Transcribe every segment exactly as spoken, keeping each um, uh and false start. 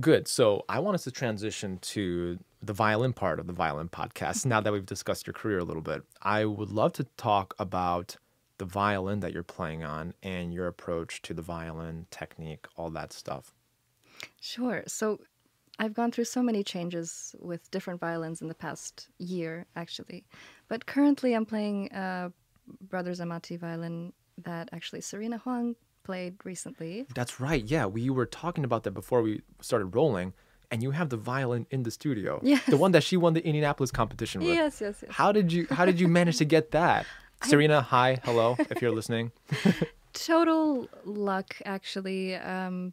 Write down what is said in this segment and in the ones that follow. Good. So I want us to transition to the violin part of the violin podcast. Now that we've discussed your career a little bit, I would love to talk about the violin that you're playing on and your approach to the violin technique, all that stuff. Sure. So I've gone through so many changes with different violins in the past year, actually. But currently I'm playing a Brothers Amati violin that actually Serena Huang played recently. That's right. Yeah, we were talking about that before we started rolling. And you have the violin in the studio. Yes. The one that she won the Indianapolis competition with. Yes, yes, yes. How did you, how did you manage to get that? Serena, hi, hello, if you're listening. Total luck, actually. Um,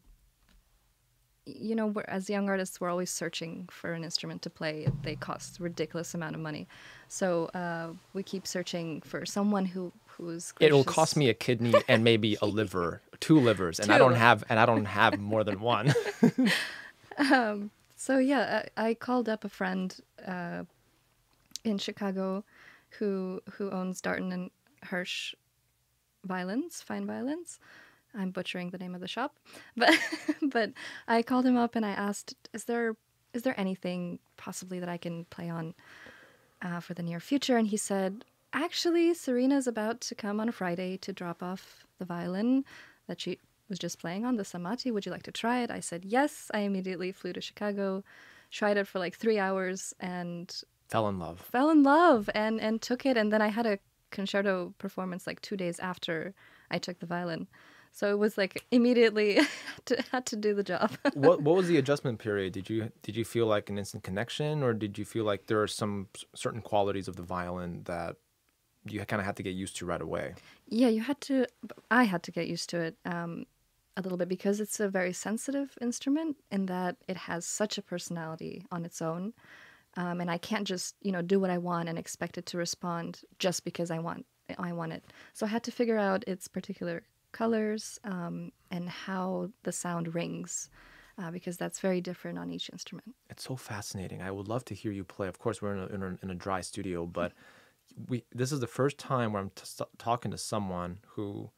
you know, we're, as young artists, we're always searching for an instrument to play. They cost a ridiculous amount of money. So uh, we keep searching for someone who who's gracious. It'll cost me a kidney and maybe a liver, two livers, and two. I don't have and I don't have more than one. um, so yeah, I, I called up a friend uh, in Chicago who who owns Darton and Hirsch Violins, fine violins. I'm butchering the name of the shop, but but I called him up and I asked, is there is there anything possibly that I can play on uh, for the near future? And he said, actually, Serena's about to come on Friday to drop off the violin that she was just playing on, the Amati. Would you like to try it? I said yes. I immediately flew to Chicago, tried it for like three hours, and fell in love. Fell in love and and took it, and then I had a concerto performance like two days after I took the violin. So it was like immediately to, had to do the job. What what was the adjustment period? Did you did you feel like an instant connection, or did you feel like there are some certain qualities of the violin that you kind of had to get used to right away? Yeah, you had to. I had to get used to it um, a little bit, because it's a very sensitive instrument in that it has such a personality on its own, um, and I can't just you know do what I want and expect it to respond just because I want I want it. So I had to figure out its particular colors um, and how the sound rings, uh, because that's very different on each instrument. It's so fascinating. I would love to hear you play. Of course, we're in a, in a, in a dry studio, but we this is the first time where I'm t talking to someone who,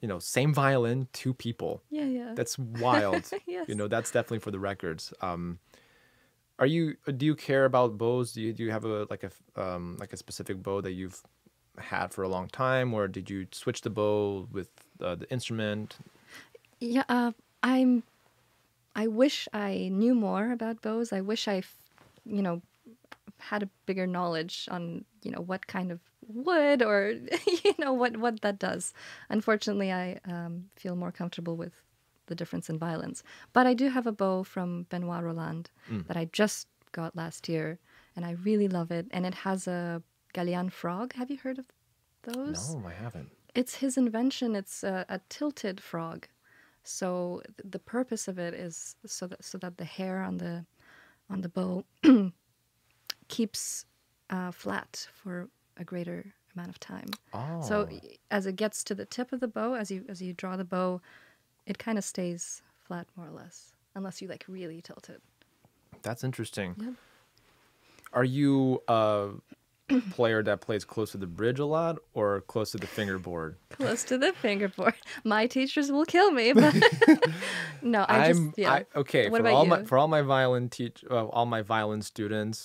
you know, same violin, two people. Yeah, yeah. That's wild. Yes. You know, that's definitely for the records. Um, are you? Do you care about bows? Do you do you have a like a um, like a specific bow that you've had for a long time, or did you switch the bow with uh, the instrument? Yeah, uh, I'm. I wish I knew more about bows. I wish I, you know, had a bigger knowledge on you know what kind of wood or you know what what that does. Unfortunately, I um, feel more comfortable with the difference in violins. But I do have a bow from Benoit Roland mm. that I just got last year, and I really love it. And it has a Galean frog. Have you heard of those? No, I haven't. It's his invention. It's a, a tilted frog. So th the purpose of it is so that so that the hair on the on the bow keeps uh, flat for a greater amount of time. Oh. So as it gets to the tip of the bow, as you as you draw the bow, it kind of stays flat more or less, unless you like really tilt it. That's interesting. Yep. Are you? Uh... player that plays close to the bridge a lot, or close to the fingerboard? Close to the fingerboard. My teachers will kill me. But no, I I'm, just yeah. I, okay, what for about all you? my for all my violin teach uh, all my violin students,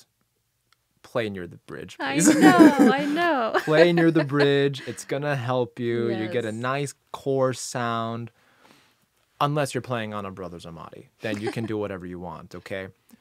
play near the bridge, please. I know, I know. Play near the bridge. It's gonna help you. Yes. You get a nice core sound. Unless you're playing on a Brothers Amati, then you can do whatever you want. Okay.